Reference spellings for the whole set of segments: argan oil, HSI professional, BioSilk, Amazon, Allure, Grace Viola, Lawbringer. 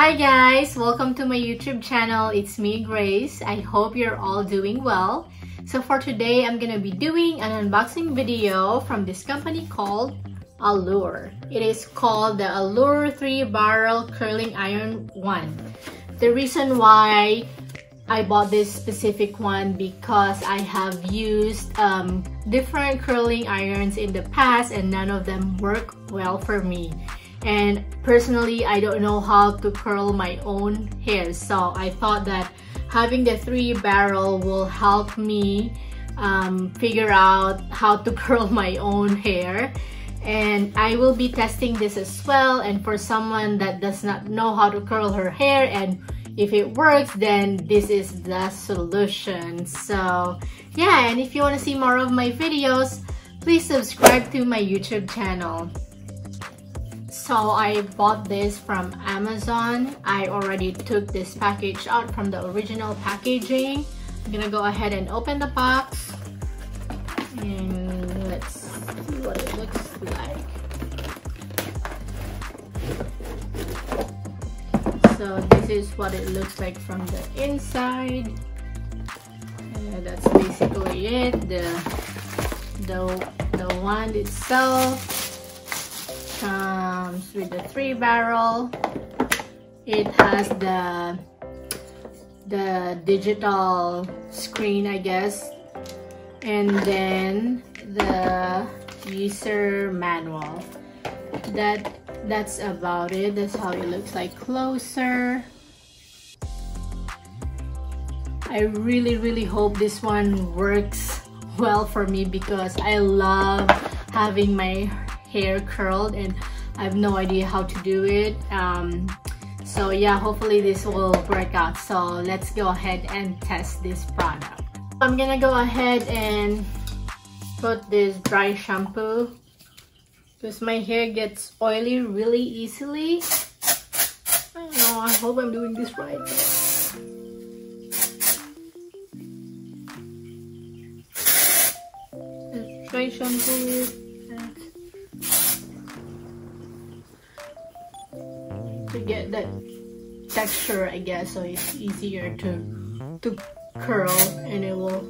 Hi guys! Welcome to my YouTube channel. It's me, Grace. I hope you're all doing well. So for today, I'm gonna be doing an unboxing video from this company called Allure. It is called the Allure 3-Barrel Curling Iron 1. The reason why I bought this specific one because I have used different curling irons in the past and none of them work well for me. And personally, I don't know how to curl my own hair, so I thought that having the 3-barrel will help me figure out how to curl my own hair. And I will be testing this as well, and for someone that does not know how to curl her hair, and if it works, then this is the solution. So yeah, and if you want to see more of my videos, please subscribe to my YouTube channel. So I bought this from Amazon. I already took this package out from the original packaging. I'm gonna go ahead and open the box. And let's see what it looks like. So this is what it looks like from the inside. And that's basically it. The wand itself comes with the 3-barrel. It has the digital screen, I guess, and then the user manual. That's about it. That's how it looks like closer. I really hope this one works well for me because I love having my hair curled and I have no idea how to do it, so yeah, hopefully this will work out. So let's go ahead and test this product. I'm gonna go ahead and put this dry shampoo because my hair gets oily really easily. I don't know, I hope I'm doing this right. Let's dry shampoo to get that texture, I guess, so it's easier to curl and it will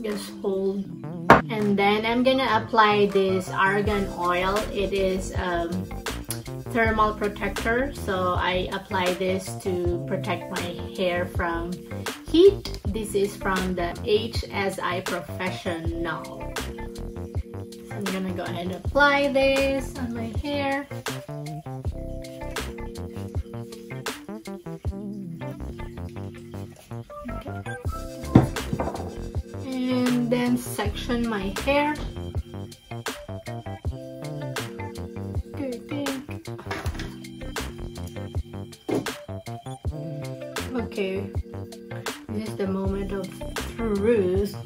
just hold. And then I'm gonna apply this argan oil. It is thermal protector, so I apply this to protect my hair from heat. This is from the HSI Professional. So I'm gonna go ahead and apply this on my hair. And then section my hair. Okay, this is the moment of truth.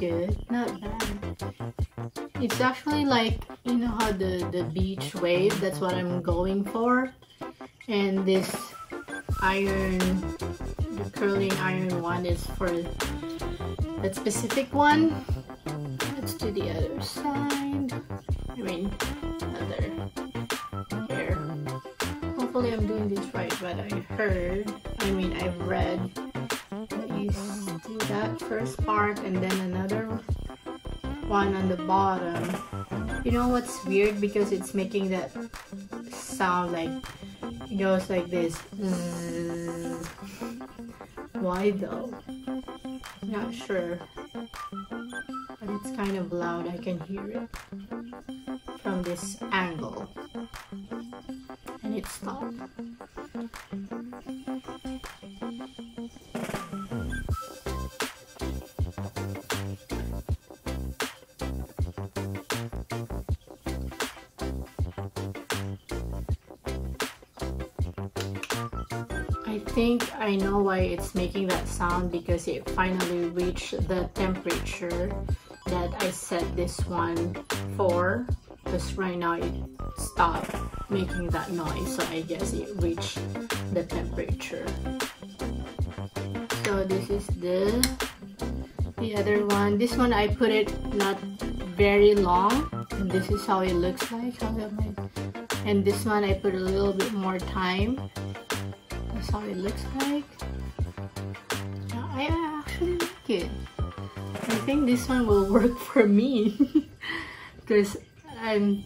Good, not bad. It's actually like, you know how the beach wave, that's what I'm going for. And this iron, the curling iron one is for that specific one. Let's do the other side. I mean, other hair. Hopefully I'm doing this right, but I've read that you do that first part and then another one on the bottom. You know what's weird? Because it's making that sound, like it goes like this. Why though? Not sure, but it's kind of loud. I can hear it from this angle and it stopped. I think I know why it's making that sound, because it finally reached the temperature that I set this one for, because right now it stopped making that noise, so I guess it reached the temperature. So this is the other one. This one I put it not very long, and this is how it looks like. And this one I put a little bit more time. That's how it looks like. Now, I actually like it. I think this one will work for me, because I'm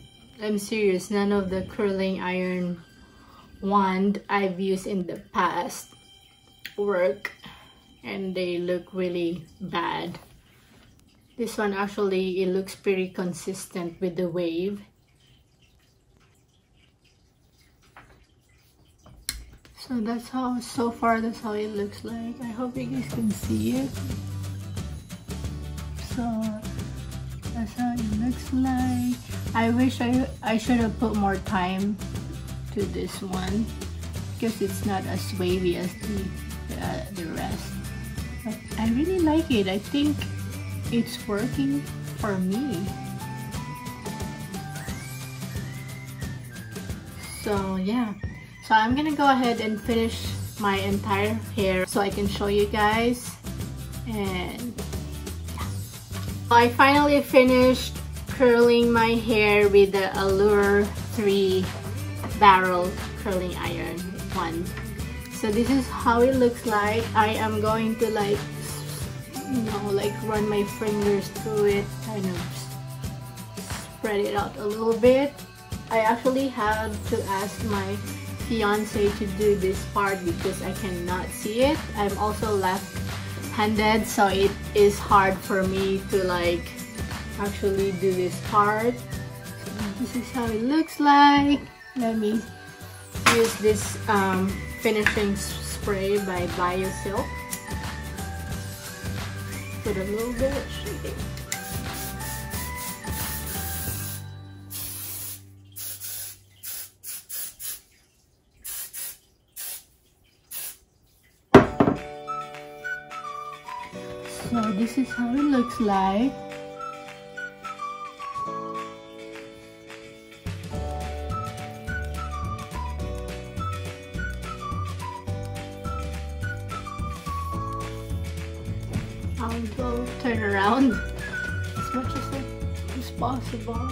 serious, none of the curling iron wand I've used in the past work, and they look really bad. This one actually, it looks pretty consistent with the wave. So that's how, so far that's how it looks like. I hope you guys can see it. So that's how it looks like. I wish I should have put more time to this one, because it's not as wavy as the rest. But I really like it. I think it's working for me. So yeah. So I'm gonna go ahead and finish my entire hair so I can show you guys. And yeah. I finally finished curling my hair with the Allure 3 barrel curling iron wand. So this is how it looks like. I am going to, like, you know, like run my fingers through it, kind of spread it out a little bit. I actually have to ask my fiance to do this part because I cannot see it. I'm also left-handed, so it is hard for me to like actually do this part. So this is how it looks like. Let me use this finishing spray by BioSilk. Put a little bit of shading. So this is how it looks like. I'll go turn around as much as possible.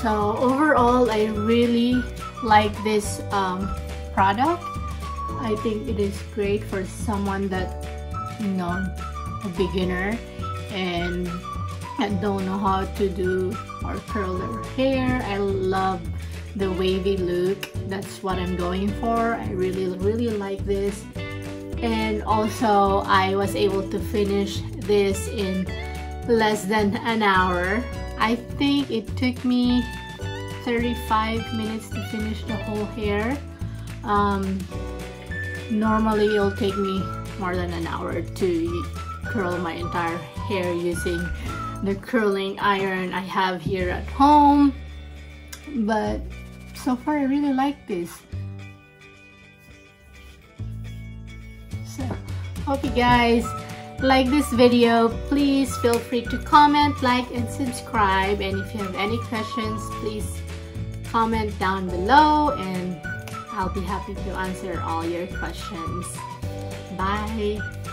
So overall, I really like this product. I think it is great for someone that, you know, a beginner and don't know how to do or curl their hair. I love the wavy look. That's what I'm going for. I really like this. And also I was able to finish this in less than an hour. I think it took me 35 minutes to finish the whole hair. Normally it'll take me more than an hour to curl my entire hair using the curling iron I have here at home, but so far I really like this. So hope you guys like this video. Please feel free to comment, like, and subscribe, and if you have any questions, please comment down below and I'll be happy to answer all your questions. Bye!